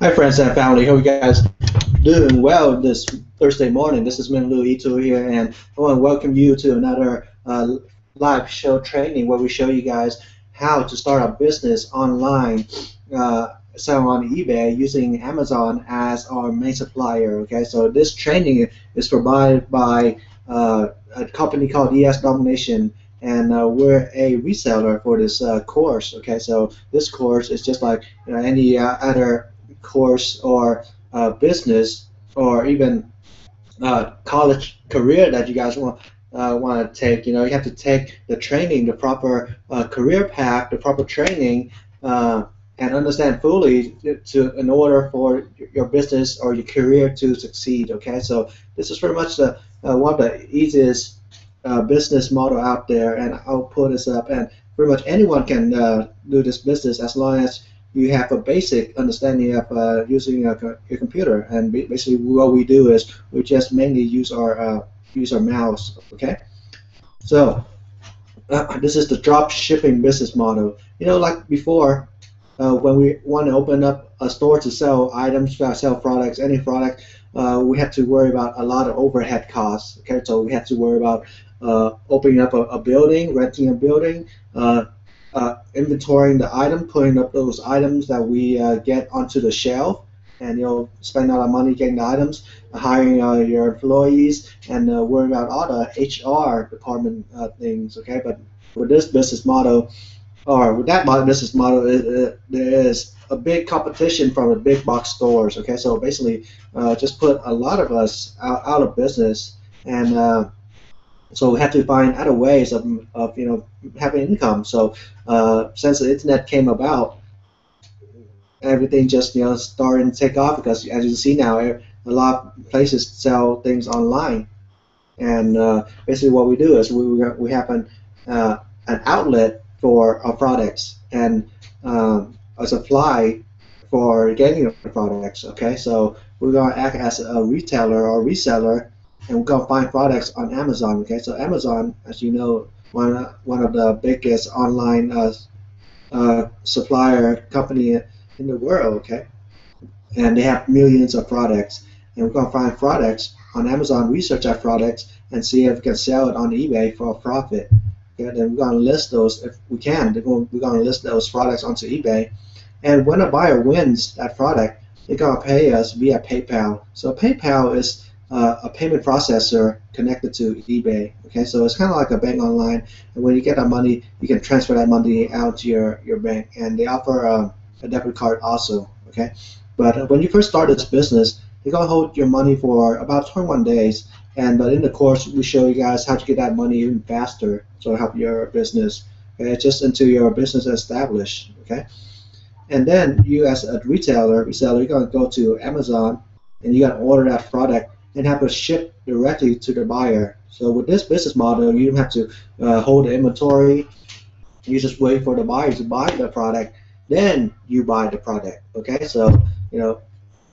Hi friends and family, hope you guys doing well this Thursday morning. This is Min Lu Ito here, and I want to welcome you to another live show training where we show you guys how to start a business online, selling on eBay using Amazon as our main supplier. Okay, so this training is provided by a company called DS Domination, and we're a reseller for this course. Okay, so this course is just like any other course or business or even college career that you guys want to take. You know, you have to take the training, the proper career path, the proper training, and understand fully in order for your business or your career to succeed. Okay, so this is pretty much the one of the easiest business model out there, and I'll put this up, and pretty much anyone can do this business as long as you have a basic understanding of using your computer. And basically what we do is we just mainly use our mouse. Okay, so this is the drop shipping business model. You know, like before, when we want to open up a store to sell items, sell products, any product, we had to worry about a lot of overhead costs. Okay, so we had to worry about opening up a building, renting a building, inventorying the item, putting up those items that we get onto the shelf, and you'll spend a lot of money getting the items, hiring your employees, and worrying about all the HR department things. Okay, but with this business model, or with that business model, there is a big competition from the big box stores. Okay, so basically, just put a lot of us out of business, and so we have to find other ways of having income. So since the internet came about, everything just started to take off, because as you see now, a lot of places sell things online, and basically what we do is we have an outlet for our products and a supply for getting the products. Okay, so we're gonna act as a retailer or reseller, and we're gonna find products on Amazon. Okay, so Amazon, as you know, one of the biggest online supplier company in the world. Okay, and they have millions of products, and we're gonna find products on Amazon, research our products, and see if we can sell it on eBay for a profit. Okay, then we're gonna list those if we can. We're gonna list those products onto eBay, and when a buyer wins that product, they're gonna pay us via PayPal. So PayPal is a payment processor connected to eBay. Okay, so it's kind of like a bank online, and when you get that money, you can transfer that money out to your bank, and they offer a debit card also. Okay, but when you first start this business, you're gonna hold your money for about 21 days, and but in the course, we show you guys how to get that money even faster, so help your business, okay, just until your business is established. Okay, and then you as a reseller, you're gonna go to Amazon, and you're gonna order that product and have it shipped directly to the buyer. So with this business model, you don't have to hold the inventory. You just wait for the buyer to buy the product, then you buy the product. Okay, so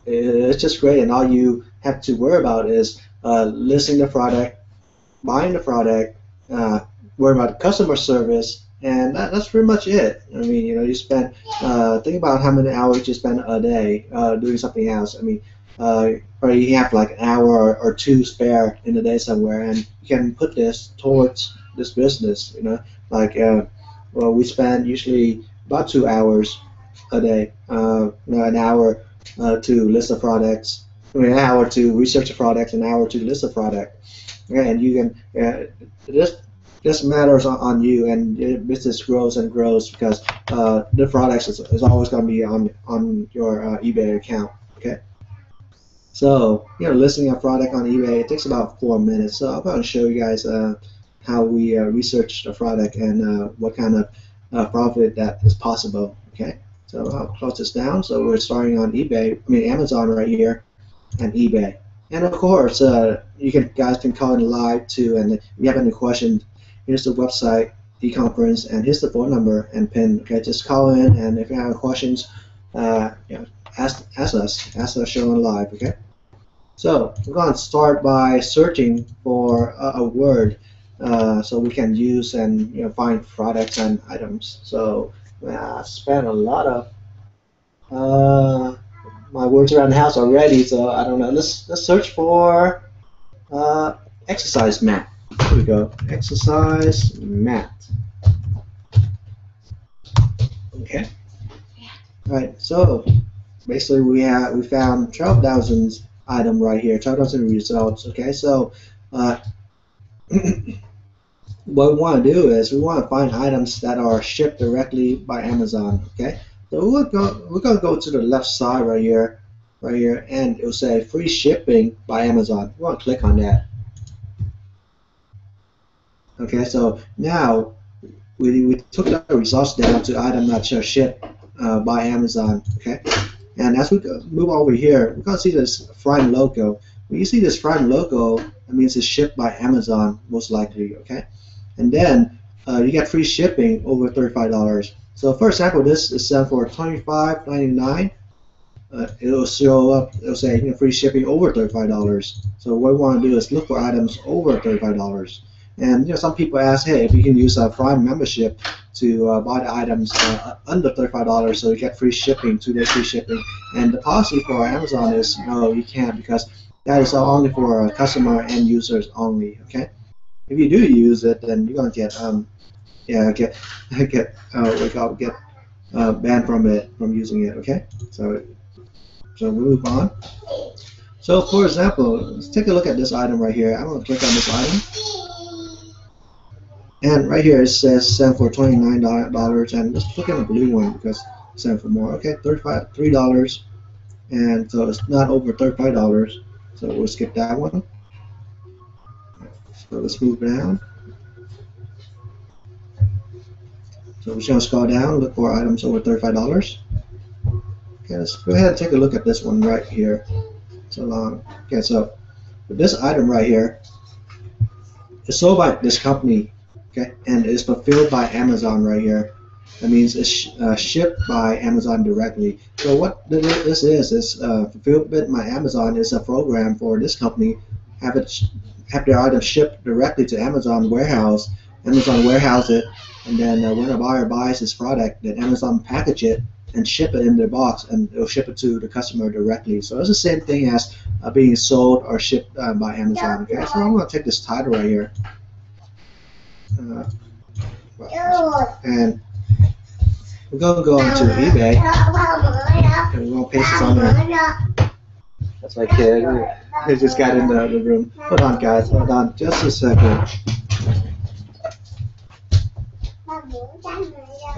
it's just great, and all you have to worry about is listing the product, buying the product, worry about customer service, and that's pretty much it. I mean, you spend think about how many hours you spend a day doing something else. I mean, or you have like an hour or two spare in the day somewhere, and you can put this towards this business. Like well, we spend usually about 2 hours a day, an hour to list the products, an hour to research the products, an hour to list the product. Okay, and you can this matters on you, and your business grows and grows, because the products is always going to be on your eBay account. Okay. So, listing a product on eBay, it takes about 4 minutes. So I'm going to show you guys how we research the product, and what kind of profit that is possible. Okay, so I'll close this down. So we're starting on eBay, I mean Amazon right here, and eBay. And of course, you guys can call in live too. And if you have any questions, here's the website, e-conference, and here's the phone number and PIN. Okay, just call in, and if you have questions, ask us showing live. Okay. So we're going to start by searching for a word. so we can use and find products and items. So I spent a lot of my words around the house already, so I don't know. Let's search for exercise mat. Here we go. Exercise mat. Okay. All right. So basically, we found 12,000 items right here. 12,000 results. Okay. So what we want to do is we want to find items that are shipped directly by Amazon. Okay. So we're gonna go to the left side right here, and it'll say free shipping by Amazon. We want to click on that. Okay, so now we took the results down to item not shipped by Amazon. Okay, and as we move over here, we're gonna see this front logo. When you see this front logo, it means it's shipped by Amazon most likely. Okay, and then you get free shipping over $35. So for example, this is sent for $25.99. It'll show up. It'll say free shipping over $35. So what we want to do is look for items over $35. And some people ask, hey, if you can use a Prime membership to buy the items under $35, so you get free shipping, 2 day free shipping. And the policy for Amazon is no, you can't, because that is only for customer end users only. Okay. If you do use it, then you're gonna get get banned from it, from using it. Okay. So we move on. So for example, let's take a look at this item right here. I'm gonna click on this item. And right here it says sent for $29, and let's look at the blue one because it's sent for more. Okay, $3, and so it's not over $35, so we'll skip that one. So let's move down. So we're just gonna scroll down, look for items over $35. Okay, let's go ahead and take a look at this one right here. It's a long. Okay, so this item right here is sold by this company. Okay, and it's fulfilled by Amazon right here. That means it's shipped by Amazon directly. So what this is fulfillment by Amazon is a program for this company have their item shipped directly to Amazon warehouse. Amazon warehouse it, and then when a buyer buys his product, then Amazon package it and ship it in their box, and it'll ship it to the customer directly. So it's the same thing as being sold or shipped by Amazon. Okay, so I'm gonna take this title right here. And we're going to go on to eBay, and we're going to paste this on there. That's my kid. He just got in the room. Hold on, guys. Hold on just a second.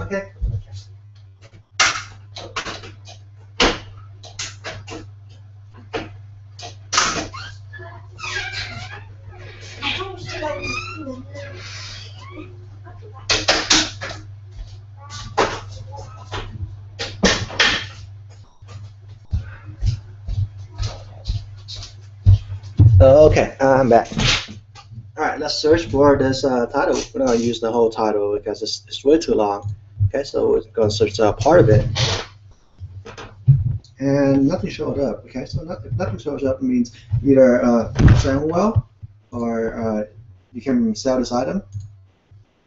Okay. Okay, I'm back. All right, let's search for this title. We're not going to use the whole title because it's way too long. Okay, so we're going to search part of it. And nothing showed up. Okay, so if nothing shows up, it means either selling well, or you can sell this item.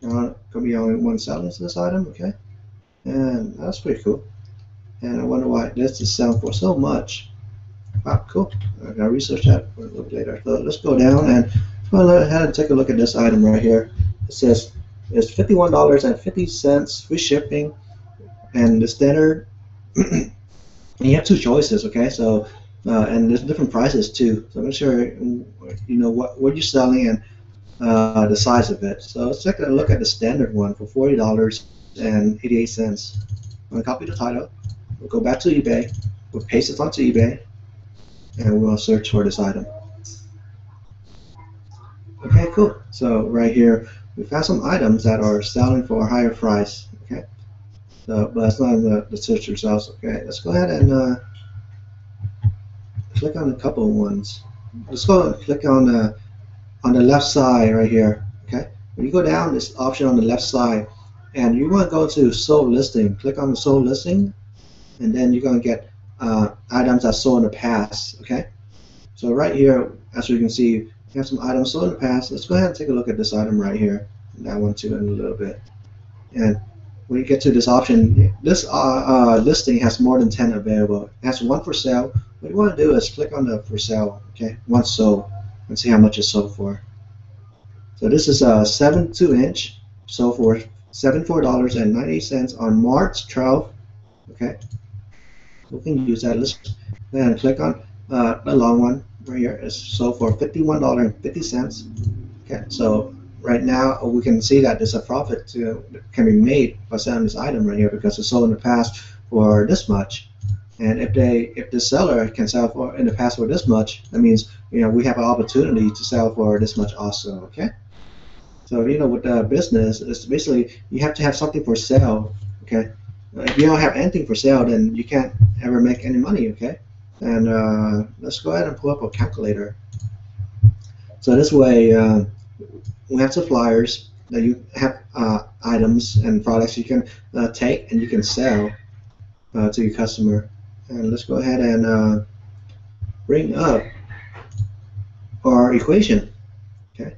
Could be only one seller to this item. Okay, and that's pretty cool. And I wonder why this is selling for so much. Wow, cool. I'm gonna research that a little bit later. So let's go down and go ahead and take a look at this item right here. It says it's $51.50 free shipping, and the standard. And you have two choices, okay? So and there's different prices too. So make sure you know what you're selling and the size of it. So let's take a look at the standard one for $40.88. I'm gonna copy the title. We'll go back to eBay. We'll paste it onto eBay. And we'll search for this item. Okay, cool. So right here, we found some items that are selling for a higher price. Okay, so but that's not in the search results. Okay, let's go ahead and click on a couple ones. Let's go and click on the left side right here. Okay, when you go down this option on the left side, and you want to go to sold listing. Click on the sold listing, and then you're gonna get items that sold in the past. Okay, so right here, as you can see, We have some items sold in the past. Let's go ahead and take a look at this item right here, and that one too in a little bit. And when you get to this option, this listing has more than 10 available. It has one for sale. What you want to do is click on the for sale, okay? One sold, and see how much it's sold for. So this is a 7.2-inch, sold for $74.98 on March 12th, okay? We can use that list. Then click on the long one right here. It's sold for $51.50, okay? So right now we can see that there's a profit that can be made by selling this item right here because it's sold in the past for this much. And if the seller can sell for in the past for this much, that means, you know, we have an opportunity to sell for this much also, okay? So, you know, with the business, it's basically you have to have something for sale, okay? If you don't have anything for sale, then you can't ever make any money, okay? And let's go ahead and pull up a calculator. So this way, we have suppliers that you have items and products you can take and you can sell to your customer. And let's go ahead and bring up our equation, okay?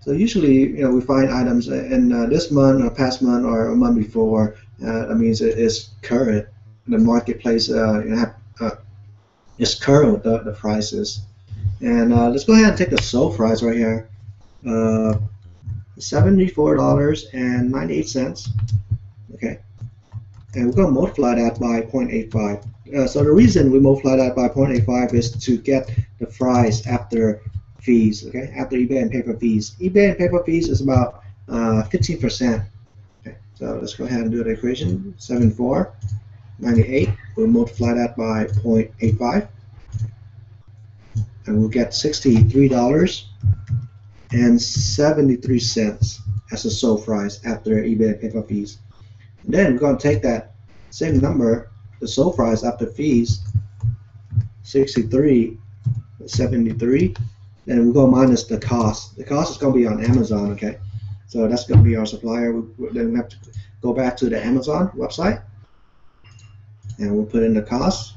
So usually, you know, we find items in this month or past month or a month before. That means it is current. The marketplace is current with the prices. And let's go ahead and take the sold price right here, $74.98, okay? And we're going to multiply that by 0.85. So the reason we multiply that by 0.85 is to get the price after fees, okay? After eBay and PayPal fees. eBay and PayPal fees is about 15%. Okay, so let's go ahead and do the equation. 74.98. We'll multiply that by 0.85, and we'll get $63.73 as the sold price after eBay and PayPal fees. And then we're going to take that same number, the sold price after fees, $63.73, and we're going to minus the cost. The cost is going to be on Amazon, okay? So that's going to be our supplier. Then we have to go back to the Amazon website, and we'll put in the cost,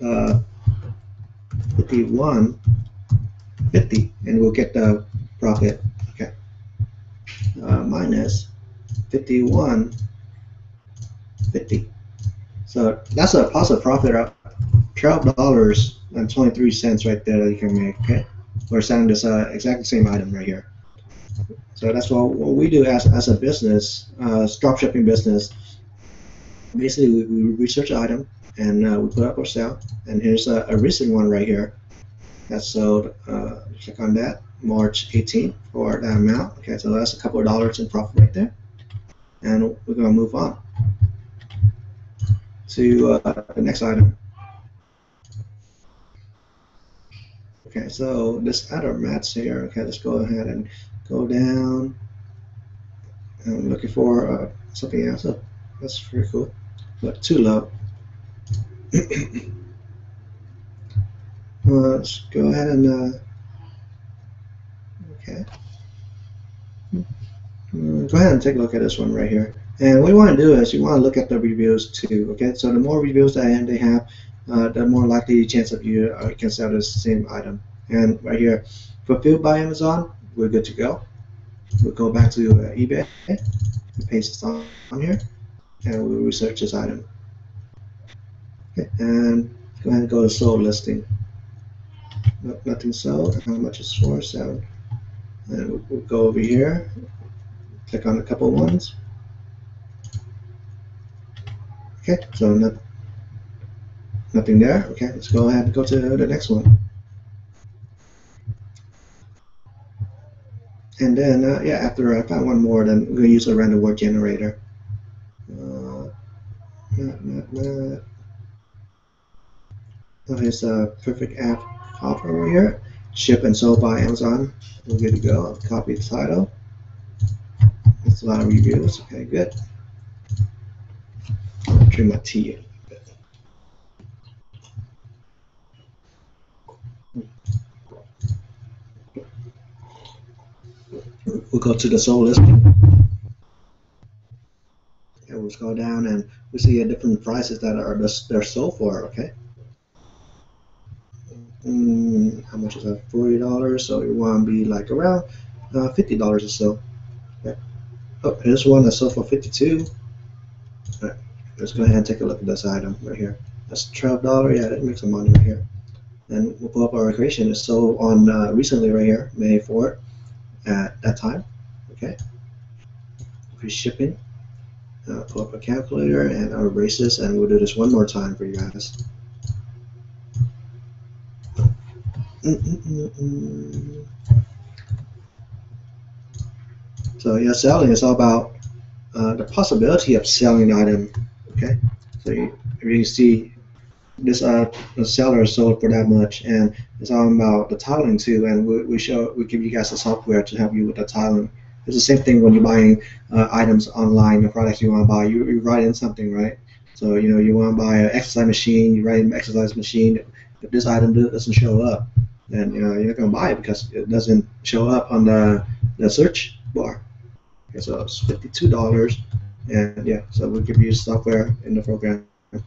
$51.50, and we'll get the profit, okay? Minus $51.50. So that's a positive profit of $12.23 right there that you can make, okay? We're selling this exact same item right here. So that's what we do as a business, drop shipping business. Basically, we research an item, and we put up our sale. And here's a recent one right here that's sold. Click on that, March 18th for that amount. Okay, so that's a couple of dollars in profit right there. And we're going to move on to the next item. Okay, so this item mats here. Okay, let's go ahead and go down. I'm looking for something else. Oh, that's pretty cool, but too low. Let's go ahead and okay. Go ahead and take a look at this one right here. And what you want to do is you want to look at the reviews too, okay? So the more reviews that they have, the more likely chance of you can sell the same item. And right here, fulfilled by Amazon, we're good to go. We'll go back to eBay, okay? Paste this on here, and we'll research this item. Okay, and go ahead and go to sold listing. Nope, nothing sold. How much is for sale? And we'll go over here. Click on a couple ones. Okay, so nothing there. Okay, let's go ahead and go to the next one. And then, yeah, after I found one more, then we're going to use a random word generator. Not. Oh, here's a perfect app offer over here. Shipped and sold by Amazon. We're good to go. I'll copy the title. That's a lot of reviews. Okay, good. I'll trim my tea a little bit. We'll go to the sold listing. And we'll go down and we see different prices that are sold for, okay? how much is that? $40. So it want to be like around $50 or so. Yeah. Oh, here's one that sold for $52. All right, let's go ahead and take a look at this item right here. That's $12. Yeah, that makes some money right here. Then we'll pull up our recreation. It sold on recently right here, May 4th at that time. Okay. Free shipping. Pull up a calculator and our braces, and we'll do this one more time for you guys. So yeah, selling is all about the possibility of selling an item. Okay, so you see this the seller sold for that much, and it's all about the tiling too. And we give you guys the software to help you with the tiling. It's the same thing when you're buying items online, the products you want to buy. You write in something, right? So you know you want to buy an exercise machine. You write in exercise machine. If this item doesn't show up, then you know you're not gonna buy it because it doesn't show up on the search bar. Okay, so it's $52, and yeah, so we can use software in the program. So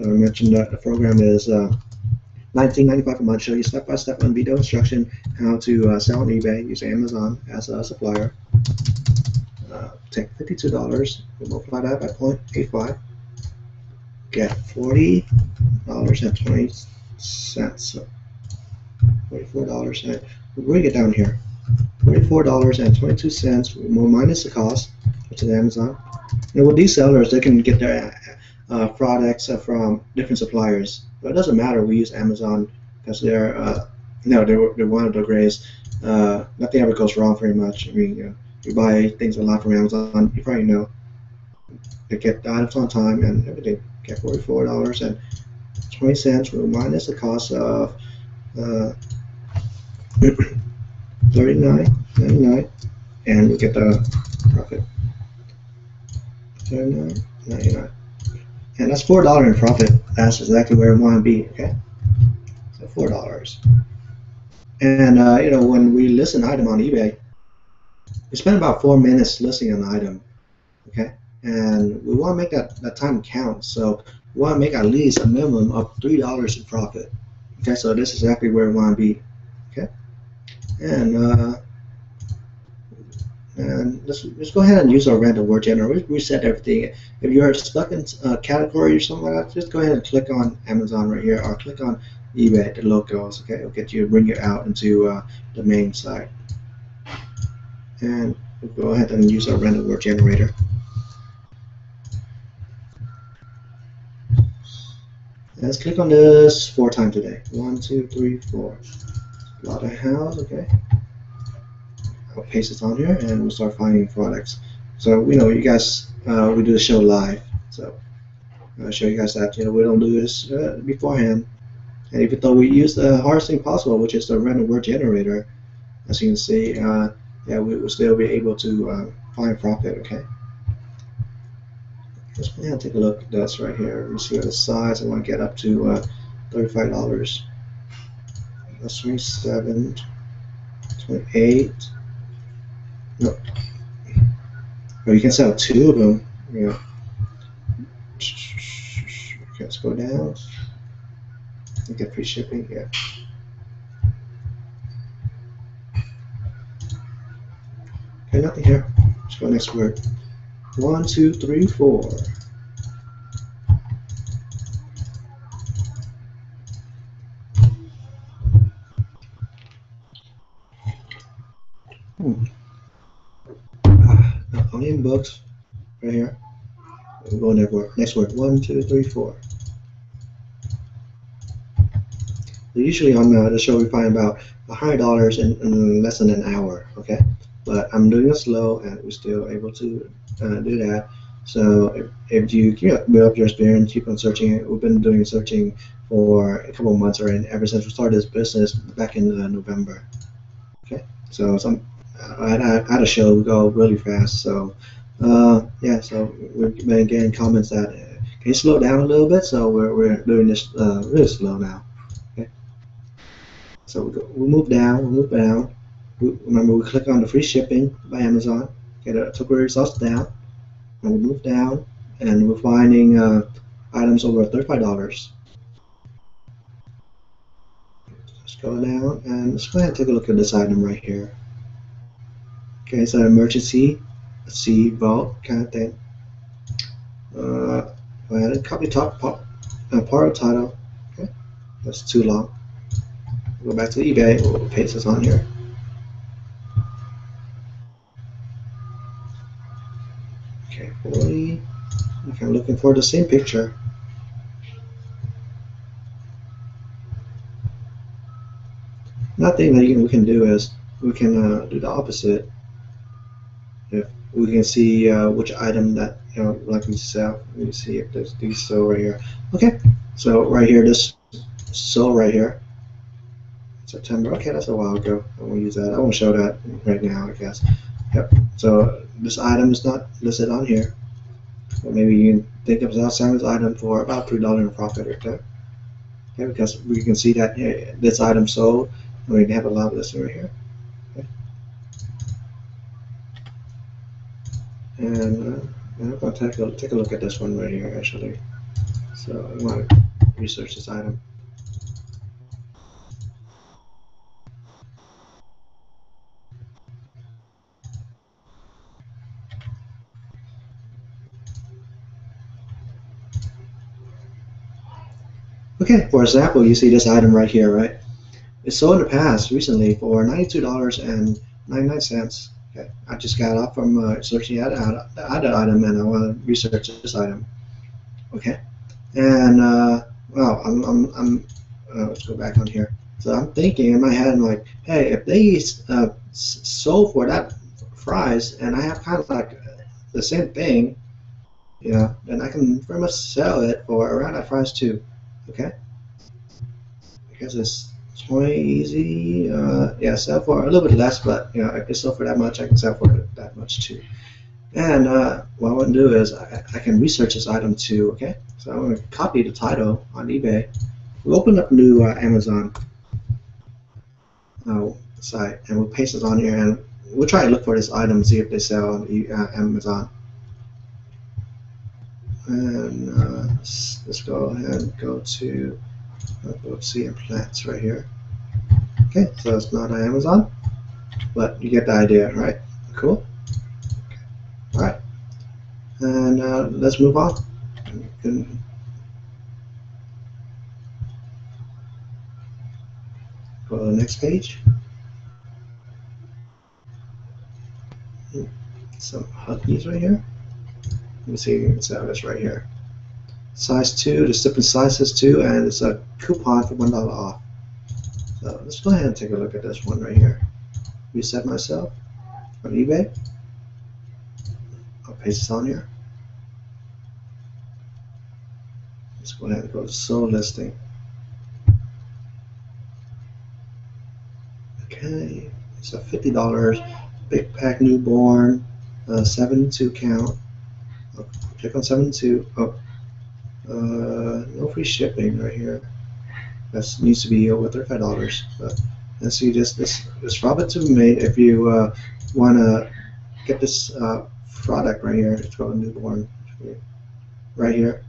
I mentioned that the program is $19.95 a month. Show you step-by-step on video instruction how to sell on eBay using Amazon as a supplier. Take $52, we multiply that by 0.85, get $40.20. So $44, and we'll bring it down here. $44.22. We'll minus the cost to the Amazon. And with these sellers, they can get their products from different suppliers. But it doesn't matter. We use Amazon because they're they're one of the greatest. Nothing ever goes wrong pretty much. I mean, you know, you buy things a lot from Amazon. You probably know they get the items on time and everything. Get $44.20. We'll minus the cost of $39.99, and we get the profit. $39.99, and that's $4 in profit. That's exactly where we want to be. Okay, so $4. And you know, when we list an item on eBay, we spend about 4 minutes listing an item. Okay, and we want to make that time count. So we want to make at least a minimum of $3 in profit. Okay, so this is exactly where we want to be. Okay, and let's go ahead and use our random word generator. Reset everything. If you're stuck in a category or something like that, just go ahead and click on Amazon right here, or click on eBay, the locals. Okay, it'll get you, bring you out into the main site. And we'll go ahead and use our random word generator. Let's click on this 4 times today. 1, 2, 3, 4. Lot of house, okay. I'll paste this on here, and we'll start finding products. So we know you guys, we do the show live, so I'll show you guys that. You know, we don't do this beforehand. And even though we use the hardest thing possible, which is the random word generator, as you can see, yeah, we will still be able to find profit, okay. Let's take a look at this right here. You see the size. I want to get up to $35. That's 27, 28. No. Oh, you can sell 2 of them. Yeah. Okay, let's go down. You get free shipping. Yeah. Okay, nothing here. Let's go next word. 1, 2, 3, 4. Onion books, right here. We're going everywhere. Next word. 1, 2, 3, 4. So usually on the show we find about $100 in less than an hour. Okay, but I'm doing it slow, and we're still able to do that. So if you build up your experience, keep on searching it. We've been doing searching for a couple of months already, ever since we started this business back in November. Okay, so I had a show, we go really fast. So yeah, so we've been getting comments that can you slow down a little bit? So we're doing this really slow now. Okay, so we move down, Remember, we click on the free shipping by Amazon. Get a temporary results down, and we move down, and we're finding items over $35. scroll down and let's go ahead and take a look at this item right here. Okay, it's an emergency sea vault kind of thing. Go ahead and copy top part of title. Okay, that's too long. Go back to eBay. We'll paste this on here. Okay, 40. Okay, I'm looking for the same picture. Another thing that we can do is we can do the opposite. If we can see which item that like we sell. Let me see if there's these so right here. Okay, so right here, this so right here. September. Okay, that's a while ago. I won't use that. I won't show that right now, I guess. Yep. So this item is not listed on here. But maybe you can think of selling this item for about $3 in profit or two. Okay, because we can see that this item sold, and we can have a lot listed right here. Okay. And I'm going to take a look at this one right here actually. So I want to research this item. Okay, for example, you see this item right here, right? It's sold in the past recently for $92.99. Okay, I just got off from searching the other item, and I want to research this item. Okay, and wow, let's go back on here. So I'm thinking in my head, I'm like, hey, if they sold for that price, and I have kind of like the same thing, you know, then I can pretty much sell it for around that price too. Okay, I guess it's quite easy. Yeah, sell for a little bit less, but you know, I can sell for that much. I can sell for that much too. And what I want to do is I can research this item too. Okay, so I'm going to copy the title on eBay. We'll open up new Amazon site, and we'll paste it on here, and we'll try to look for this item, see if they sell on Amazon. And let's go ahead and go to Sea and Plants right here. Okay, so it's not on Amazon, but you get the idea, right? Cool. All right, and let's move on. Go to the next page. Some Huggies right here. Let me see if you can sell this right here. Size 2, there's different sizes too, and it's a coupon for $1 off. So let's go ahead and take a look at this one right here. Reset myself on eBay. I'll paste this on here. Let's go ahead and go to sold listing. Okay, it's a $50 big pack newborn, 72 count. Click on 72. Oh, no free shipping right here. That needs to be over $35. But let's see, this robot to be made. If you want to get this product right here, it's called a newborn right here.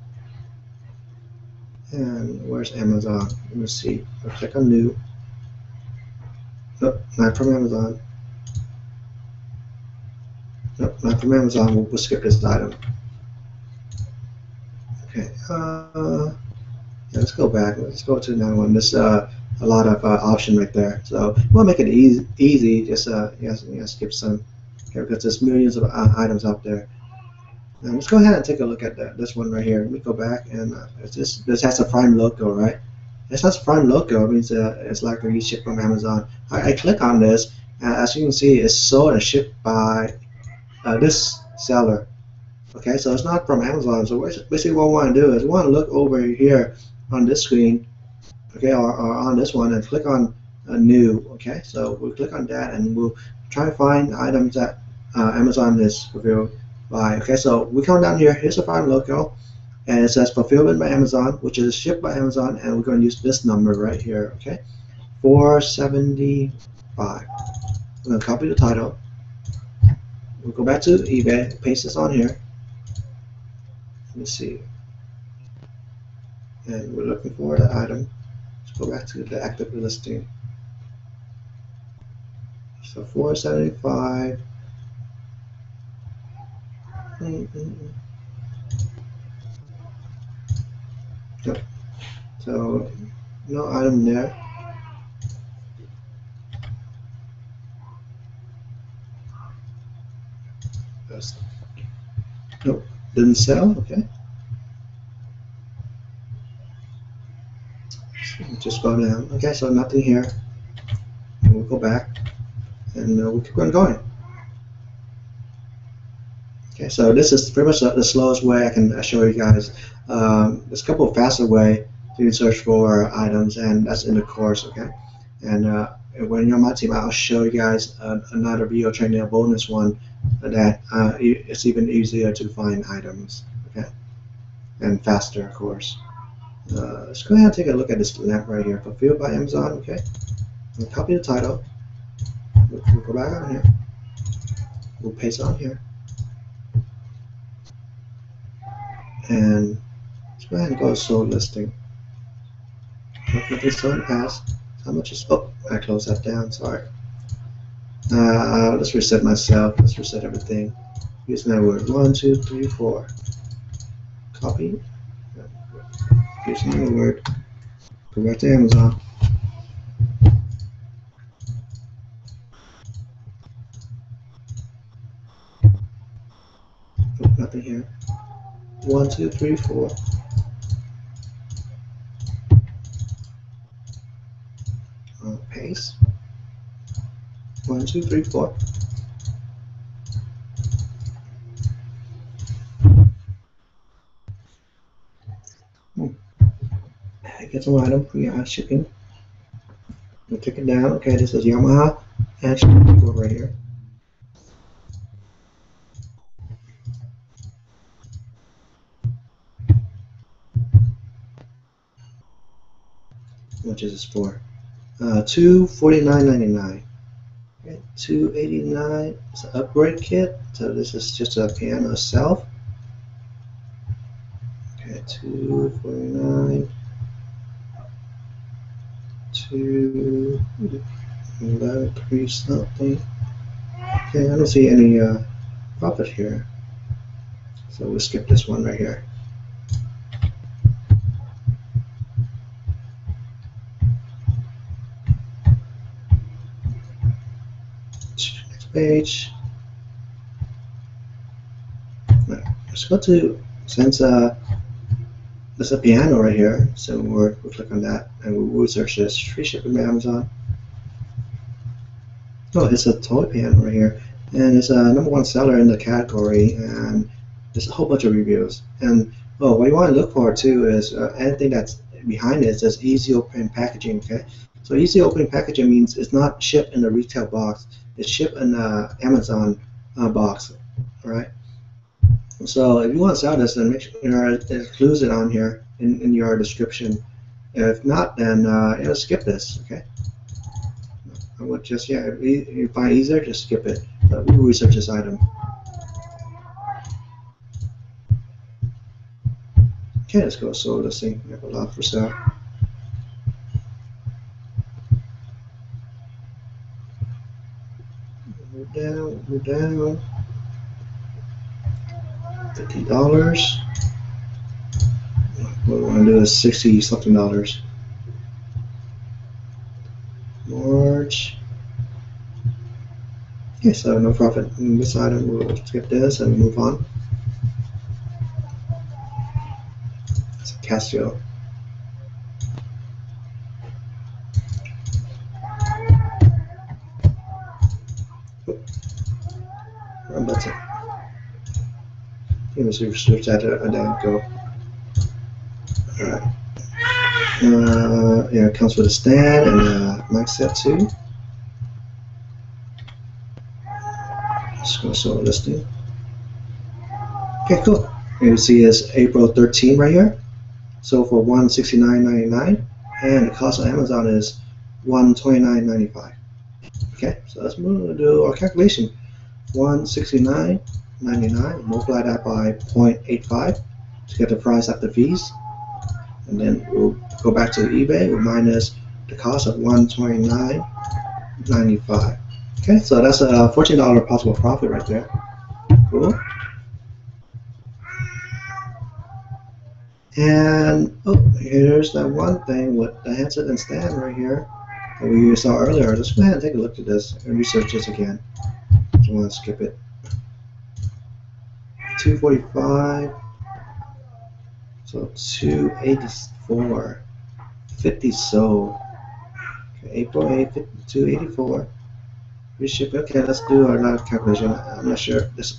And where's Amazon? Let me see. I'll click on new. Nope, not from Amazon. Nope, not from Amazon. We'll skip this item. Okay, yeah, let's go back. Let's go to another one. There's a lot of option right there. So we'll make it easy. Just skip some. Okay, because there's millions of items out there. Now let's go ahead and take a look at this one right here. Let me go back, and this has a Prime logo, right? This has a Prime logo. It means it's like when you ship from Amazon. I click on this, and as you can see, it's sold and shipped by this seller. Okay, so it's not from Amazon. So basically what we want to do is we want to look over here on this screen, okay, or on this one, and click on new. Okay, so we'll click on that, and we'll try to find items that Amazon is fulfilled by. Okay, so we come down here. Here's the Prime logo, and it says fulfillment by Amazon, which is shipped by Amazon, and we're going to use this number right here. Okay, 475. I'm going to copy the title. We'll go back to eBay, paste this on here. Let me see. And we're looking for the item. Let's go back to the active listing. So 475. Yep. So no item there. Nope, didn't sell. Okay. Just go down. Okay, so nothing here. And we'll go back, and we'll keep on going. Okay, so this is pretty much the slowest way I can show you guys. There's a couple of faster way to search for items, and that's in the course. Okay, and when you're on my team, I'll show you guys another video training, a bonus one, that it's even easier to find items. Okay, and faster, of course. Let's go ahead and take a look at this lamp right here, fulfilled by Amazon. Okay, and copy the title. We'll go back on here. We'll paste on here, and let's go ahead and go to sold listing. Okay, someone asked how much is. Oh, I closed that down. Sorry. Let's reset myself. Let's reset everything. Using that word 1, 2, 3, 4. Copy. Using the word. Go back to Amazon. Oh, nothing here. 1, 2, 3, 4. Paste. 1, 2, 3, 4. Get some item. We are shipping. We'll take it down. Okay, this is Yamaha and shipping right here. How much is this for? $249.99. Okay, $289. It's an upgrade kit. So this is just a piano itself. Okay, $249. To 11, 3 something. Okay, I don't see any profit here, so we'll skip this one right here. Next page. Right, let's go to, since there's a piano right here, so we'll click on that, and we'll search this. Free shipping by Amazon. Oh, it's a toy piano right here, and it's a #1 seller in the category, and there's a whole bunch of reviews. And oh, what you want to look for too is anything that's behind it says easy open packaging. Okay, so easy open packaging means it's not shipped in a retail box; it's shipped in a Amazon box. All right. So if you want to sell this, then make sure it includes it on here in your description. If not, then it'll skip this. Okay. I would just, yeah, if you find easier, just skip it. But we'll research this item. Okay, let's go. So let's see. We have a lot for sale. Move down. Move down. $50. What we want to do is $60 something. March. Okay, so no profit in this item. We'll skip this and move on. It's a Casio. Wrong button. Let's research that and then go. Alright. Yeah, it comes with a stand and a mic set too. Let's go solo listing. Okay, cool. You see it's April 13 right here. So for $169.99, and the cost on Amazon is $129.95. Okay, so let's move to do our calculation. $169.99, multiply that by 0.85 to get the price after fees, and then we'll go back to eBay. We'll minus the cost of $129.95. Okay, so that's a $14 possible profit right there. Cool. And oh, here's that one thing with the handset and stand right here that we saw earlier. Let's go ahead and take a look at this and research this again. Just want to skip it. 245. So 284. 50 sold. Okay, 8.8, 284. Reship. Okay, let's do our calculation. I'm not sure. This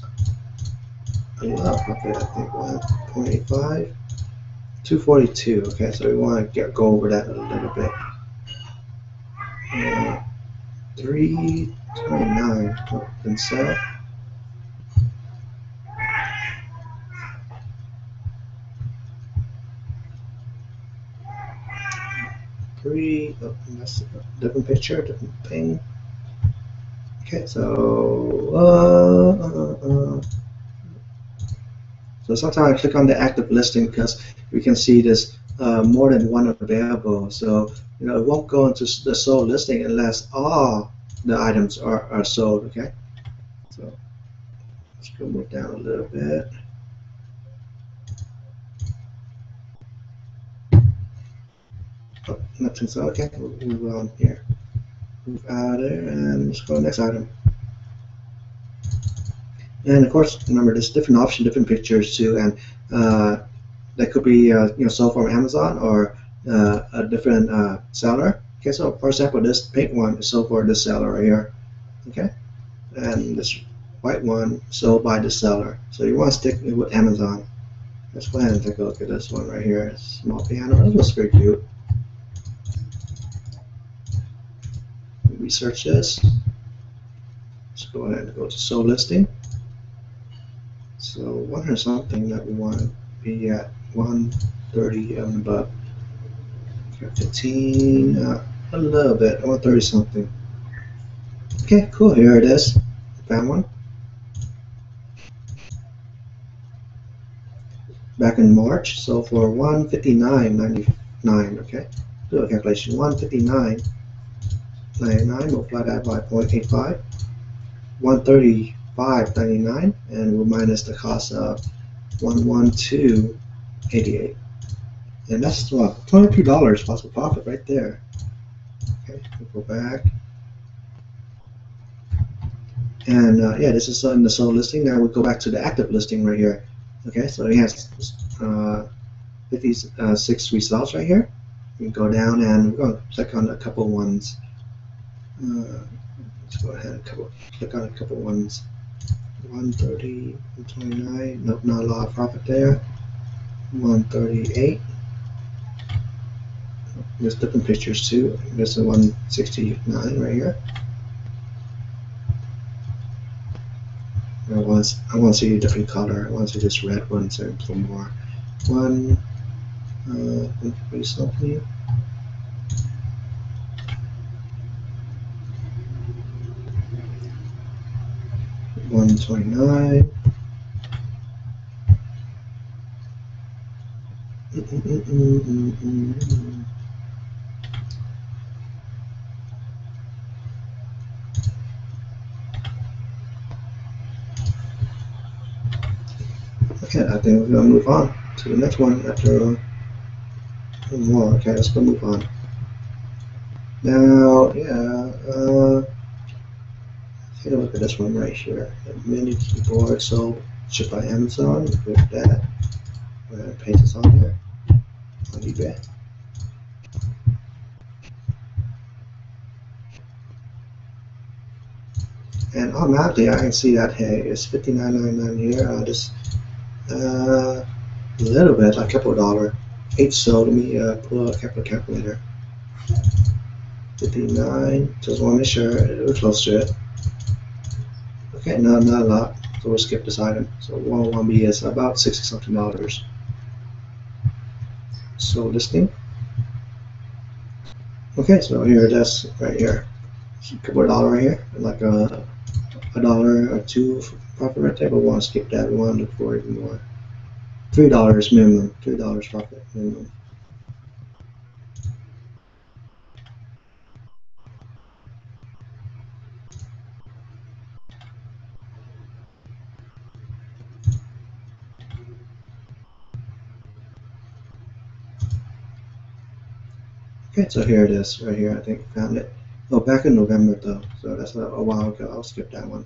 profit, I think 1.85. 242. Okay, so we want to go over that a little bit. 329. Open sell. That's a different picture, different thing. Okay, so so sometimes I click on the active listing because we can see this more than one available. So you know it won't go into the sold listing unless all the items are sold. Okay, so let's go move down a little bit. Oh, nothing. So okay, we'll move on here. Move out of there and let's go to the next item. And of course, remember there's different options, different pictures too, and that could be you know, sold from Amazon or a different seller. Okay, so for example, this pink one is sold for this seller right here. Okay, and this white one sold by the seller. So you want to stick with Amazon. Let's go ahead and take a look at this one right here. Small piano. It looks pretty cute. Research this. Let's go ahead and go to sold listing. So what is something that we want to be at 130 and above? 15, a little bit, 130 something. Okay, cool. Here it is. Found one. Back in March, so for 159.99. Okay, do a calculation. 159. 99, multiply that by 0.85, 135.99, and we'll minus the cost of 112.88, and that's what $22 possible profit right there. Okay, we'll go back, and yeah, this is in the sold listing. Now we'll go back to the active listing right here. Okay, so we have 56 results right here. We go down and we're going to click on a couple ones. Let's go ahead and click on a couple ones. 130, 129, nope, not a lot of profit there. 138. There's different pictures too. There's a 169 right here. I want to see a different color. I want to see this red one, so some more. One, something. $129. Okay, I think we're gonna move on to the next one after one more. Okay, let's go move on. Now, yeah. Take a look at this one right here. A mini keyboard sold, shipped by Amazon. With that, we're going to paste this on here on eBay. And automatically, I can see that hey, it's $59.99 here. Just a little bit, like a couple of dollars. Eight sold. Let me pull out a calculator. 59. Just want to make sure we're close to it. Okay, no, not a lot, so we'll skip this item. So 101B is about $60 something. So listing. Okay, so here it is, right here. It's a couple of dollars right here, like a dollar or two for profit right there, but we want to skip that. We want to look for even more. $3 minimum, $3 profit minimum. Okay, so here it is right here. I think I found it. Oh, back in November though, so that's a while ago. I'll skip that one.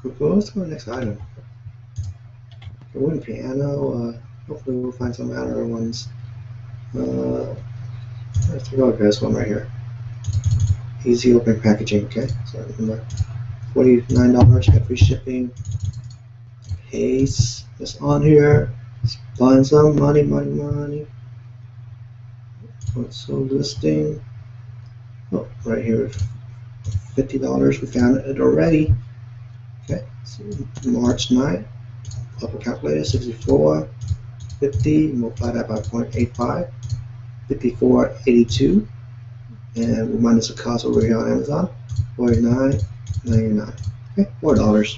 Cool, let's go to the next item. The wooden piano, hopefully we'll find some other ones. Let's go to this one right here. Easy open packaging, okay? So remember, $49 every shipping. Case is on here. It's buying some money. What's the listing? Oh, right here, $50. We found it already. Okay, so March 9th. Upper calculator 64, 50. Multiply that by 0.85. 54.82. And we minus the cost over here on Amazon. 49.99. Okay, $4.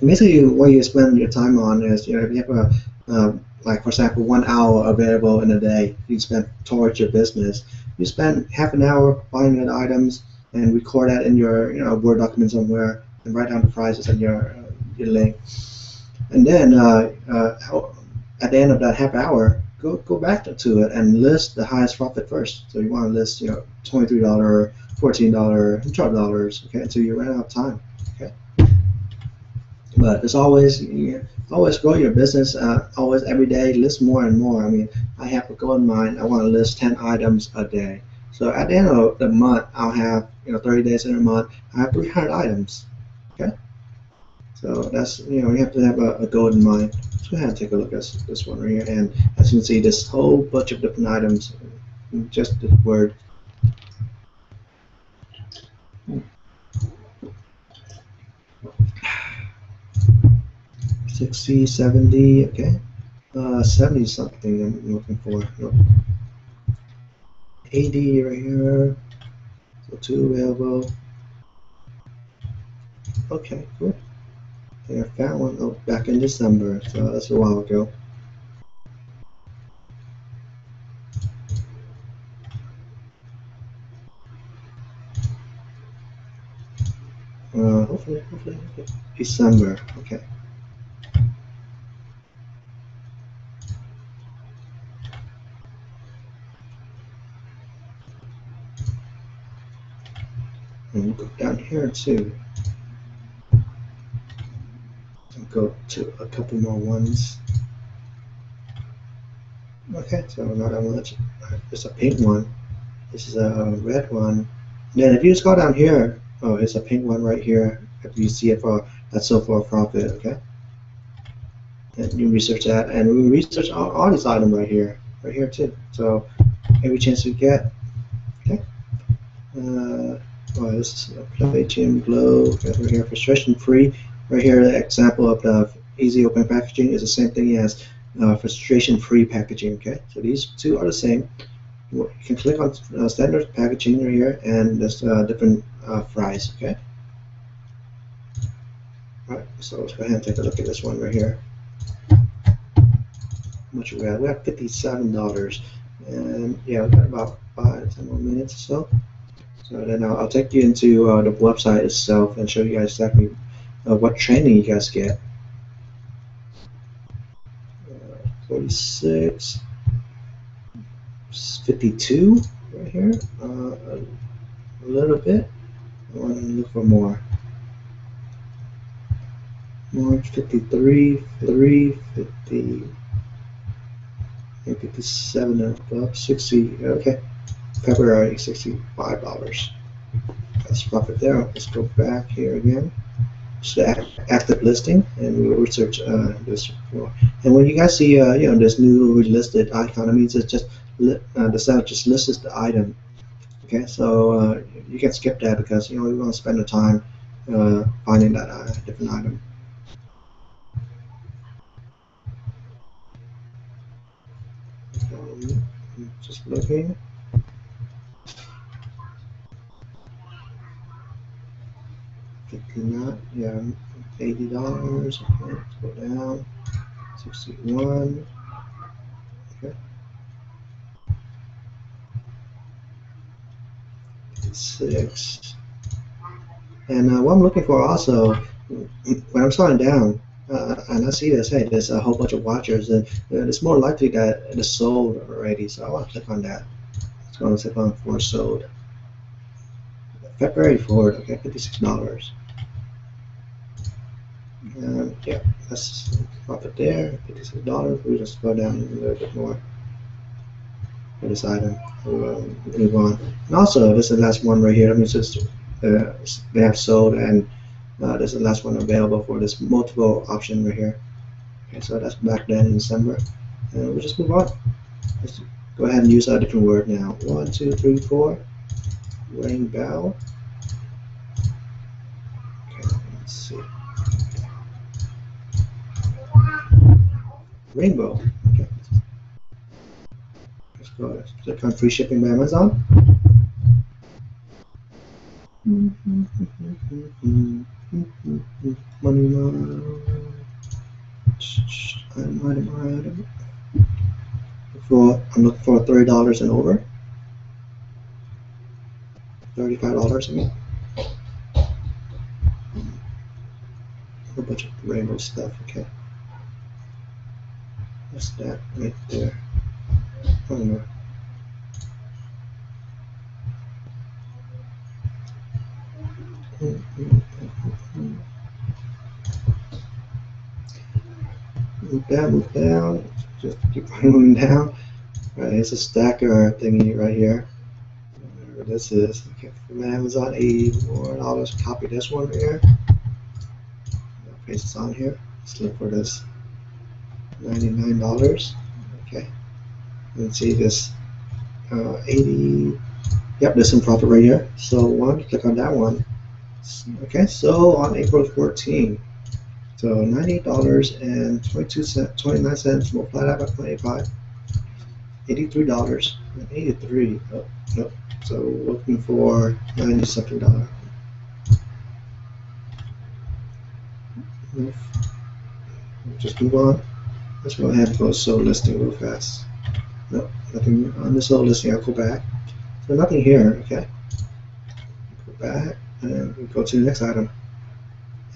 Basically, what you spend your time on is, you know, if you have a, like for example, 1 hour available in a day, you spend towards your business. You spend half an hour buying the items and record that in your, you know, Word document somewhere, and write down the prices and your link. And then at the end of that half hour, go back to it and list the highest profit first. So you want to list, you know, $23, $14, and $12, okay, until you run out of time. But it's always, you know, always grow your business. Always every day list more and more. I mean, I have a goal in mind. I want to list 10 items a day. So at the end of the month, I'll have, you know, 30 days in a month. I have 300 items. Okay. So that's, you know, you have to have a goal in mind. Let's go ahead and take a look at this one right here. And as you can see, this whole bunch of different items. Just this word. $60, $70, okay, 70 something I'm looking for. Nope. 80 right here, so 2 available. Okay, cool. I found one back in December, so that's a while ago. Hopefully, December. Okay. And we'll go down here too. And go to a couple more ones. Okay, so now that one, it's a pink one. This is a red one. And then if you just go down here, oh, it's a pink one right here. If you see it for, that's so for a profit, okay? And you research that, and we research all these items right here too. So every chance we get, okay? Oh, this is a play gym glow right here, frustration free. Right here, the example of the easy open packaging is the same thing as frustration free packaging. Okay, so these two are the same. You can click on standard packaging right here, and there's different fries. Okay, all right, so let's go ahead and take a look at this one right here. How much we have? We have $57, and yeah, we've got about 5 more minutes or so. So then I'll take you into the website itself and show you guys exactly what training you guys get. 46, 52 right here, a little bit. I want to look for more. March 53, 50, 57 and above, 60, okay. February, $65. That's profit there. Let's go back here again. It's the active listing, and we'll research this more. And when you guys see, you know, this new listed icon, it means it's just the seller just lists the item. Okay, so you can skip that because, you know, we want to spend the time finding that different item. Just looking. Not, yeah, $80. Okay, let's go down. 61. Okay. 86. And what I'm looking for also when I'm slowing down and I see this, hey, there's a whole bunch of watchers, and it's more likely that it's sold already, so I want to click on that. Let's go and click on for sold. February 4th, okay, $56. Yeah, let's pop it there, $56. We'll just go down a little bit more for this item. We'll move on. And also, this is the last one right here. I mean, since they have sold, and this is the last one available for this multiple option right here. Okay, so that's back then in December. And we'll just move on. Let's go ahead and use a different word now. 1, 2, 3, 4. Ring bell. Okay, let's see. Rainbow. Okay. Let's go. Click on free shipping by Amazon. Money. I'm looking for $30 and over. $35, I mean. A bunch of rainbow stuff, okay. What's that right there? Oh no. Move down, just keep on moving down. Alright, it's a stacker thingy right here. This is okay, from Amazon, $84. Copy this one right here. Paste this on here. Let's look for this. $99. Okay. Let's see this. 80. Yep, there's some profit right here. So one, click on that one. Okay. So on April 14, so $98.29 multiplied out by 25. $83. $83. Oh, nope. So looking for $97. Just move on. Let's go ahead and go sold listing real fast. Nope, nothing on the sold listing. I'll go back. So nothing here. Okay. Go back and we go to the next item.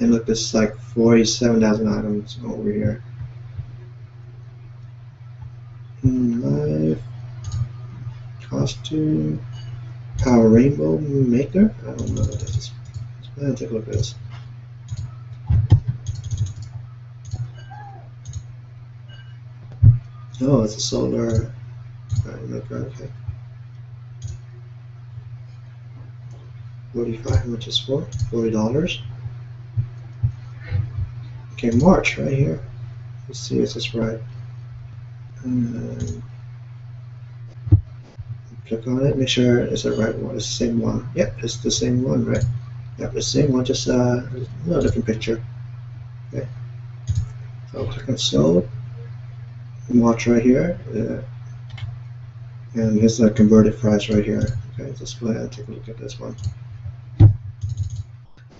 And look, this is like 47,000 items over here. Life, costume, Power Rainbow Maker. I don't know what that is. Let's take a look at this. Oh, it's a solar maker. Okay. 45. How much is for? $40. Okay, March right here. Let's see if it's right. Click on it. Make sure it's the right one. It's the same one. Yep, it's the same one, right? Yep, the same one. Just a different picture. Okay. So click on sold. Watch right here, and here's the converted price right here. Okay, let's go ahead and take a look at this one.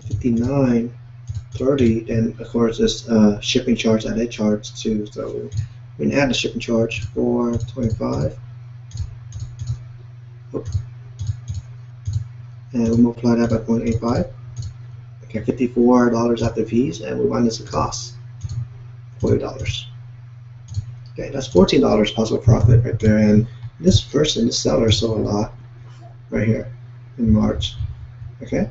59.30, and of course this shipping charge that they charge too. So we can add the shipping charge for 25. And we multiply that by 0.85. Okay, $54 after fees, and we minus the cost, $40. Okay, that's $14 possible profit right there. And this person, this seller, sold a lot right here in March. Okay,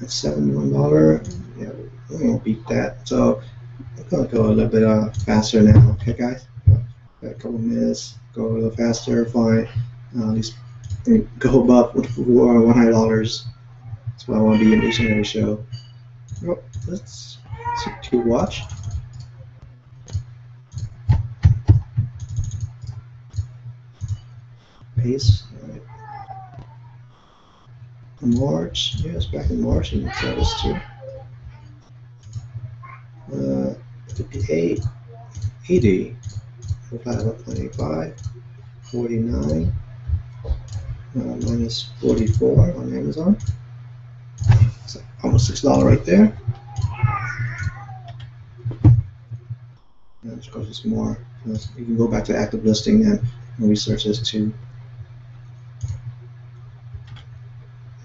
that's $71. Yeah, we won't beat that. So I'm gonna go a little bit faster now. Okay, guys. Got a couple minutes, go a little faster, fine. At least go above $100. That's why I want to be in each and every show. Well, let's to watch. Pace. Right. March. Yes, back in March, you can sell this too. 58. 80. 25, 49, minus 44 on Amazon. It's like almost $6 right there. And of course, it's more. You can go back to active listing and research this too.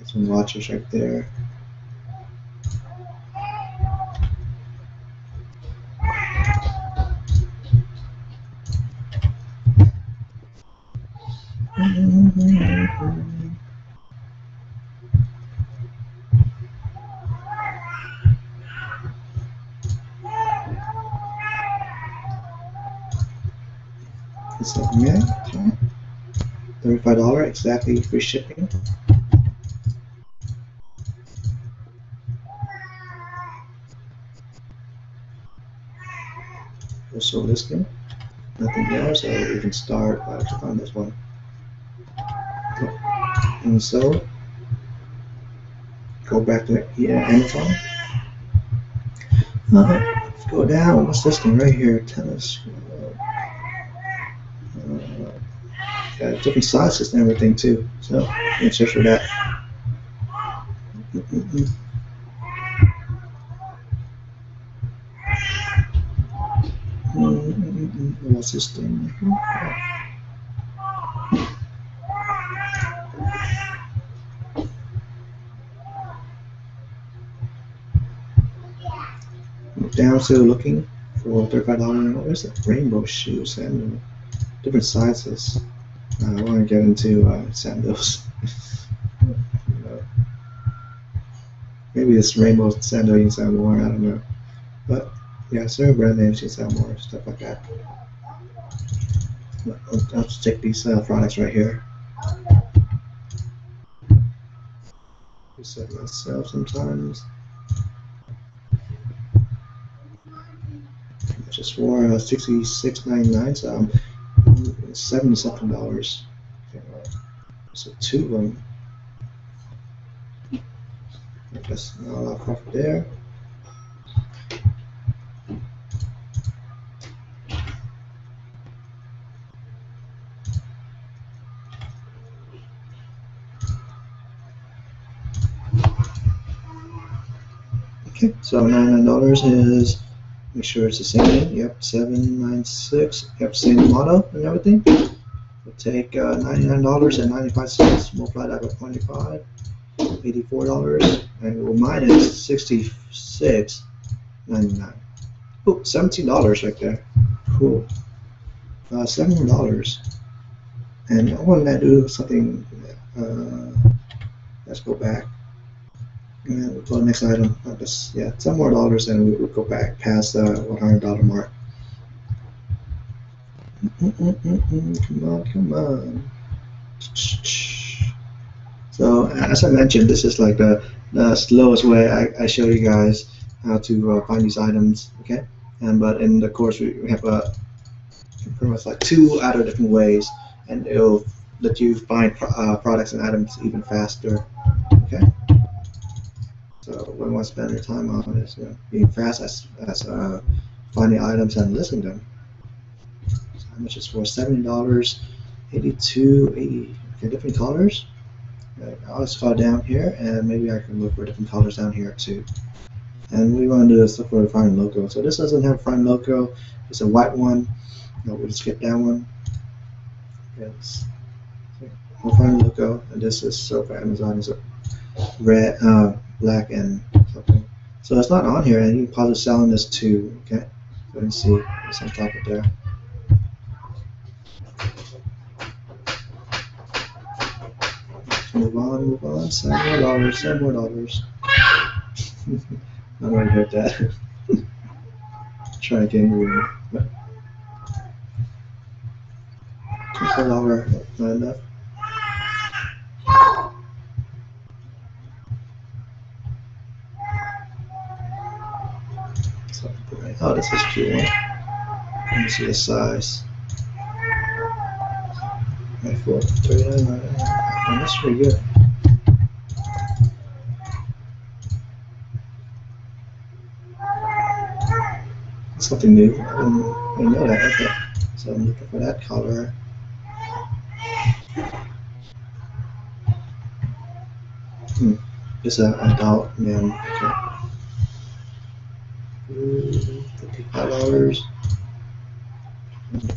It's some watches right there. $35 exactly, free shipping. Also listing, nothing there, so we can start by clicking on this one. Okay. And so go back to Amazon. Let's go down. What's this thing right here? Tennis. Different sizes and everything too, so you can search for that. What's this thing? Down to looking for $35. Where's the rainbow shoes and different sizes? I don't want to get into sandals. Maybe this rainbow sandal you can sell more, I don't know. But yeah, certain brand names you can sell more, stuff like that. I'll just take these products right here. Reset myself sometimes. Just for $66.99, so $70 something. So two of them. I guess not a lot of profit there. Okay, so $99 is. Make sure it's the same thing. Yep, 796. Yep, same model and everything. We'll take $99.95. Multiply that by 25, $84, and we'll minus $66.99. Oh, $17 right there. Cool. $7. And I want to do something. Let's go back. And we'll go to the next item. Yeah, $10 more, and we'll go back past the $100 mark. Come on, come on. So, as I mentioned, this is like the slowest way I show you guys how to find these items. Okay, but in the course we have pretty much like two other different ways, and it'll let you find products and items even faster. Okay. So what I want to spend your time on is being fast as finding items and listing them. So how much is for $70, $82.80? Okay, different colors. Right, I'll just go down here, and maybe I can look for different colors down here too. And we want to do this look for the Fine Loco. So this doesn't have Fine Loco. It's a white one. No, we'll skip that one. Yes. We'll Fine Loco, and this is so for Amazon. It's a red. Black and something. So it's not on here, and you can pause selling this too. Okay, so you can see it's on top of there. Move on, move on. $7 more, $7 more. I'm going to get that. Try again, really. $24, not enough. Oh, this is cute one. Let me see the size. Right, $4.39. That's pretty good. That's something new. I didn't know that. Okay. So I'm looking for that color. It's an adult man. Okay. $55.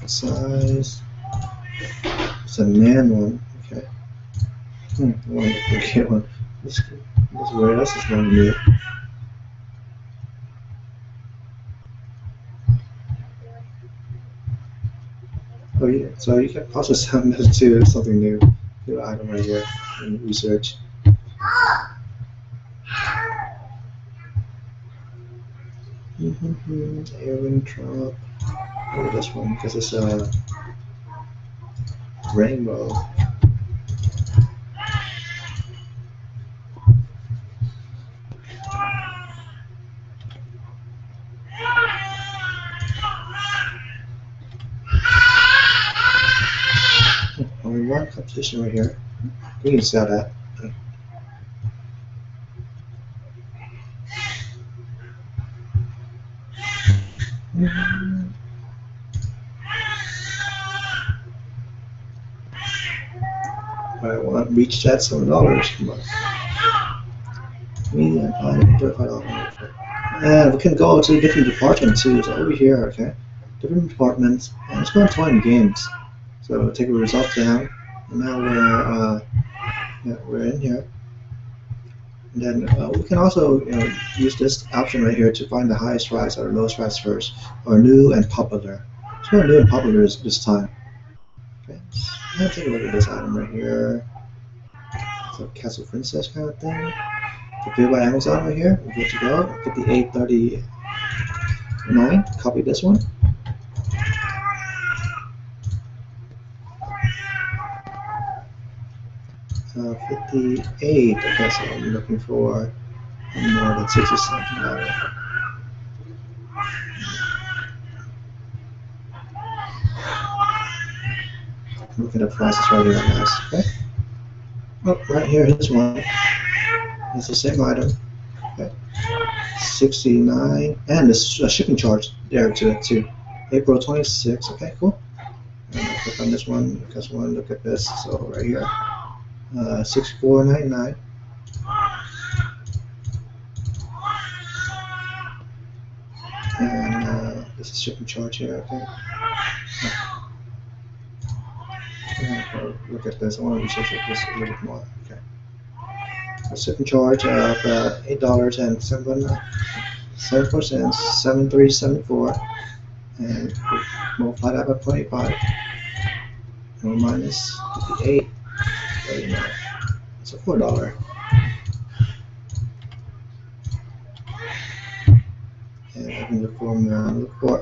Size. It's a man one. Okay. I want to get one. This warehouse is not new. Oh yeah, so you can also submit to something new, new item right here in research. Aaron Trump. Oh, this one because it's a rainbow. Only one competition right here. We can sell that. I want to reach that $7 per month. We can go to different departments too. So over here, okay, different departments. And it's going to 20 games. So we'll take a result down. And now we're in here. And then we can also use this option right here to find the highest price or lowest price first, or new and popular. So new and popular is this time. Okay. Let's take a look at this item right here. It's a Castle Princess kind of thing. Fulfilled by Amazon right here. We're good to go. 5839. Copy this one. So 58. Okay, so I'm looking for more than 60 something about it. Looking at prices right here, guys. Okay. Oh, right here, this one. It's the same item. Okay. 69, and this shipping charge there too. April 26. Okay, cool. And I'll click on this one because we want to look at this. So right here. 64.99. And this is shipping charge here, okay. Look at this. I want to research this a little bit more. Okay. A shipping charge of $8.07, 7374, and multiply that by 25. And minus 58. It's a $4. And I can look for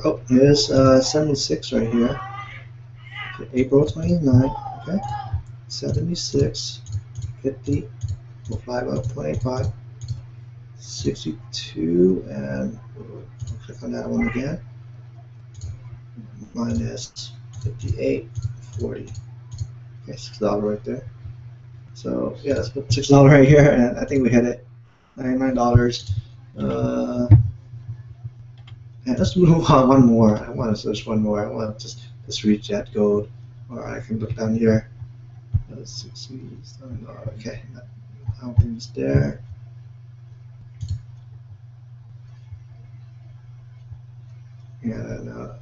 oh, there's 76 right here. Okay, April 29. Okay, 76.50. We'll fly about 25. 62, and we'll click on that one again. Minus 58.40. Okay, $6 right there. So yeah, let's put $6 right here, and I think we hit it. $99. And let's move on one more. I want to search one more. I want to just reach that gold, or I can look down here. Okay, I don't think it's there. Yeah, no.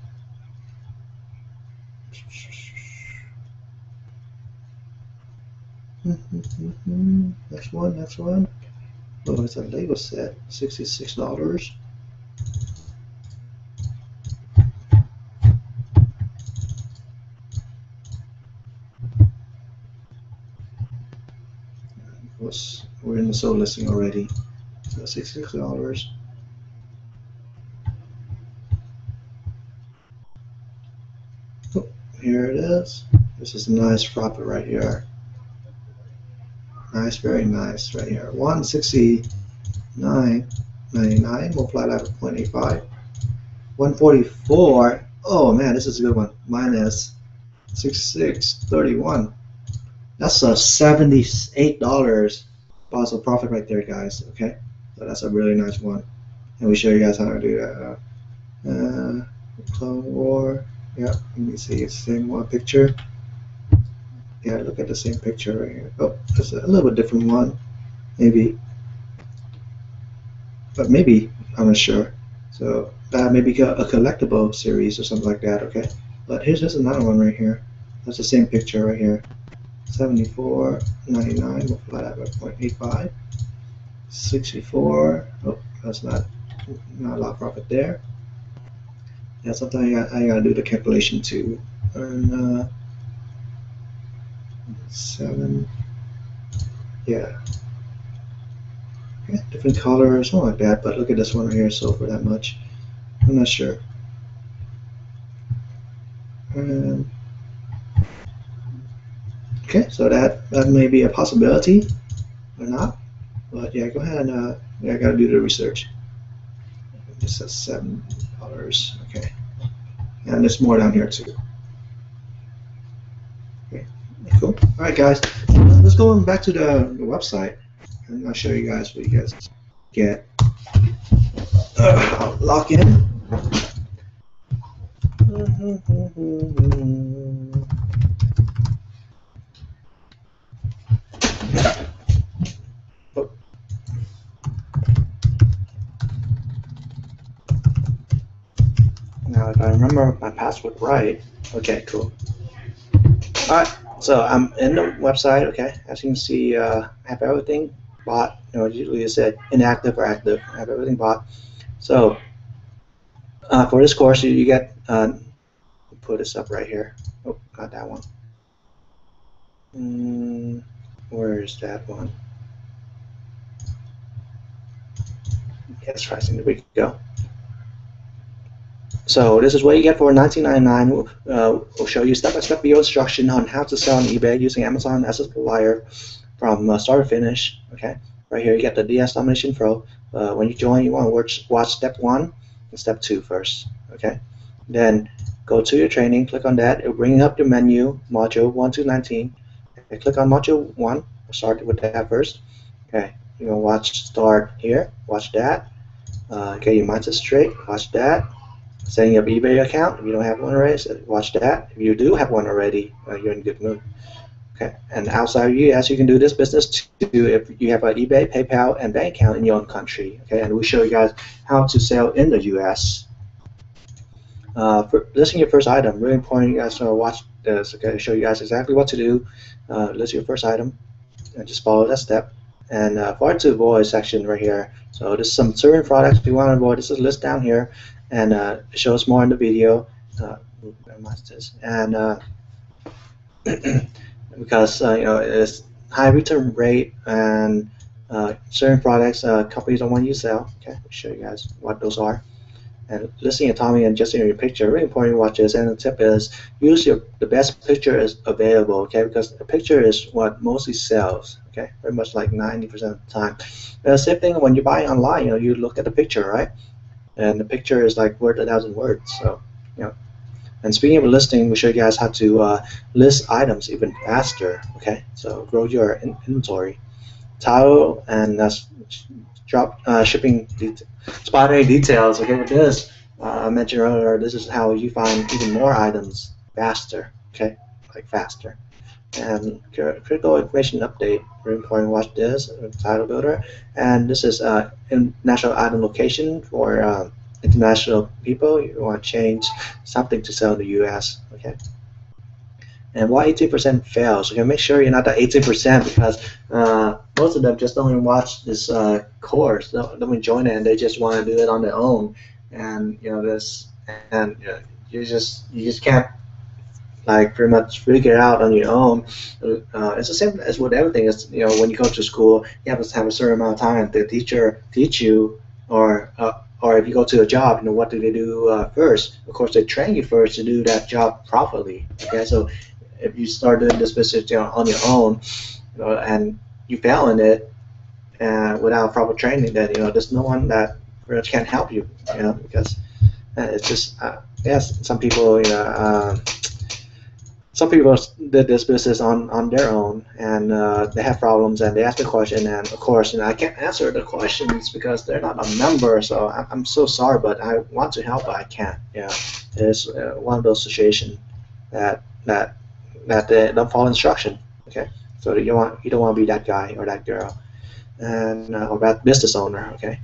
Next one, next one. Oh, it's a Lego set, $66. We're in the sold listing already. So $66. Oh, here it is. This is a nice profit right here. Nice, very nice right here. 169.99. Multiply that with 0.85. 144. Oh man, this is a good one. Minus 66.31. That's a $78 possible profit right there, guys. Okay, so that's a really nice one, and we show you guys how to do that. Clone War. Yeah, you can see it's the same one picture. Yeah, look at the same picture right here. Oh, it's a little bit different one, maybe, but maybe I'm not sure. So that may be a collectible series or something like that. Okay, but here's another one right here. That's the same picture right here. 74.99. Multiply that by 0.85. 64. Oh, that's not a lot of profit there. Yeah, sometimes I gotta do the calculation to earn 7. Yeah. Yeah, different colors, something like that. But look at this one right here. So for that much, I'm not sure. Okay, so that may be a possibility or not. But yeah, go ahead and yeah, I gotta do the research. This is $7. Okay, and there's more down here too. Okay, cool. All right, guys, let's go back to the website, and I'll show you guys what you guys get. Log in. Now, if I remember my password right, okay, cool. All right, so I'm in the website. Okay, as you can see, I have everything bought. You know, usually it said inactive or active. I have everything bought. So for this course, you get. Put this up right here. Oh, not that one. Where is that one? Yes, pricing. There we go. So this is what you get for $19.99. We'll show you step-by-step video instruction on how to sell on eBay using Amazon as a supplier from start to finish. Okay, right here you get the DS Domination Pro. When you join, you want to watch step 1 and step 2 first. Okay, then go to your training. Click on that. It'll bring up the menu module 1 to 19. Okay, click on module 1. We'll start with that first. Okay, you're gonna watch start here. Watch that. Okay, your mindset straight. Watch that. Setting up eBay account. If you don't have one already, watch that. If you do have one already, you're in good mood. Okay, and outside of US, you can do this business too if you have an eBay, PayPal, and bank account in your own country. Okay, and we'll show you guys how to sell in the US. For listing your first item, really important. You guys want to watch this. Okay, I'll show you guys exactly what to do. List your first item, and just follow that step. And for to avoid section right here. So there's some certain products we want to avoid. This is a list down here. And it shows more in the video, and because you know it's high return rate and certain products companies don't want you to sell. Okay, I'll show you guys what those are. And listing your Tommy and just in your picture, really important. Watches and the tip is use the best picture is available. Okay, because the picture is what mostly sells. Okay, pretty much like 90% of the time. The same thing when you buy online. You know, you look at the picture, right? And the picture is like worth 1,000 words. So, you know. And speaking of listing, we'll show you guys how to list items even faster. Okay, so grow your inventory. Title and drop shipping spotting details. Okay, with this, I mentioned earlier, this is how you find even more items faster. Okay, like faster. And critical information update. Very important. Watch this title builder, and this is international item location for international people. You want to change something to sell in the U.S. Okay. And why 18% fails? Okay, make sure you're not at 18% because most of them just don't even watch this course. Don't join it, and they just want to do it on their own. And you know this, and you just can't. Like pretty much figure it out on your own. It's the same as with everything. It's, you know, when you go to school, you have to have a certain amount of time the teacher teach you, or if you go to a job, you know, what do they do first? Of course, they train you first to do that job properly. Okay, so if you start doing this business, you know, on your own, you know, and you fail in it, without proper training, then you know, there's no one that really can help you. You know, because it's just yes, some people, you know. Some people did this business on their own, and they have problems, and they ask the question, and of course, you know, I can't answer the questions because they're not a member. So I'm so sorry, but I want to help, but I can't. Yeah, it's one of those situations that they don't follow instruction. Okay, so you don't want to be that guy or that girl, and or that business owner. Okay,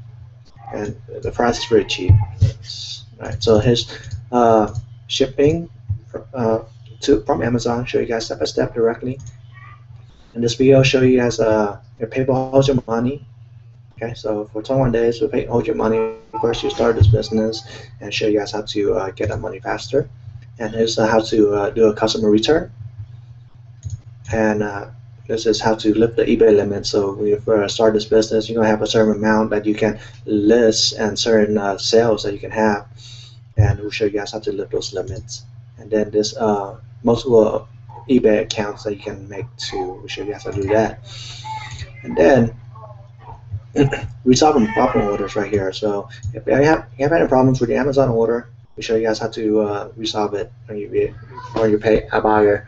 and the price is pretty cheap. All right, so here's shipping. From Amazon, show you guys step by step directly. In this video, show you guys your PayPal holds your money. Okay, so for 21 days, we'll pay hold your money. Of course, you start this business and show you guys how to get that money faster. And here's how to do a customer return. And this is how to lift the eBay limit. So when you start this business, you're going to have a certain amount that you can list and certain sales that you can have. And we'll show you guys how to lift those limits. And then this multiple eBay accounts that you can make too. We'll show you guys how to do that. And then we saw some problem orders right here. So if you have any problems with the Amazon order, we show you guys how to resolve it when you pay a buyer.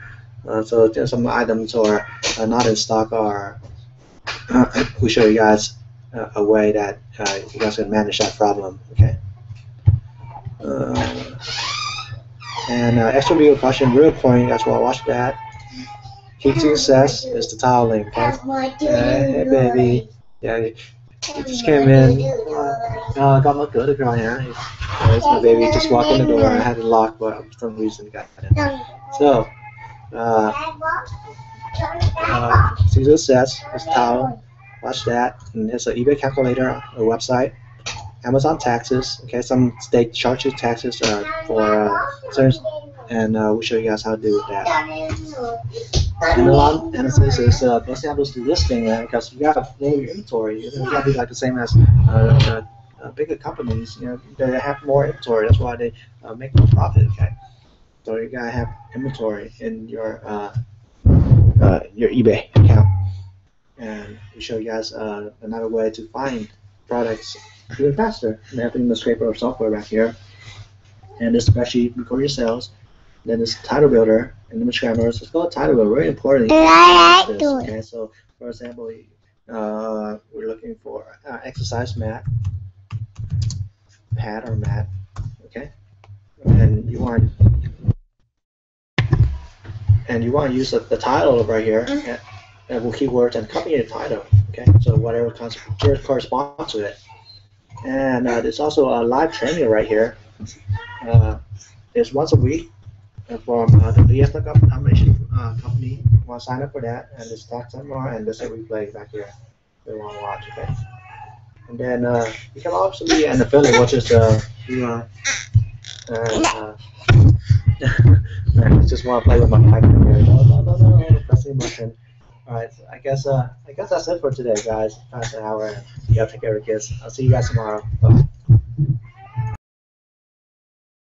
So there's some items are not in stock, or we show you guys a way that you guys can manage that problem. Okay. And extra legal caution, real point. That's why I watched that. Key to success is the tiling. Okay? Hey baby. Yeah, it just came in. I got my good girl here. It's my baby. Just walked in the door. I had it locked, but for some reason got it. So, see this says it's towel. Watch that. And it's an eBay calculator, a website. Amazon taxes. Okay, some state charges taxes for certain, and we'll show you guys how to do that. And it says it's best to do this thing, man, because you gotta know your inventory. It's gotta be like the same as bigger companies. You know, they have more inventory. That's why they make more profit. Okay, so you gotta have inventory in your eBay account. And we show you guys another way to find products even faster. And having the scraper or software back here, and this spreadsheet, record your sales. Then it's title builder and image cameras. It's called title builder. Very important. Okay, so for example, we're looking for exercise mat, pad or mat. Okay, and you want to use the title right here, and we'll keywords and copy the title. Okay, so whatever corresponds to it. And there's also a live training right here. It's once a week. From the DS Domination company. You want to sign up for that, and it's tax and more, and there's a replay back here they want to watch. Okay, and then you can also be an affiliate, which is I just want to play with my mic here. No, that's the emotion. All right, so I guess that's it for today, guys. Past an hour, and you have to take care of your kids. I'll see you guys tomorrow. Bye.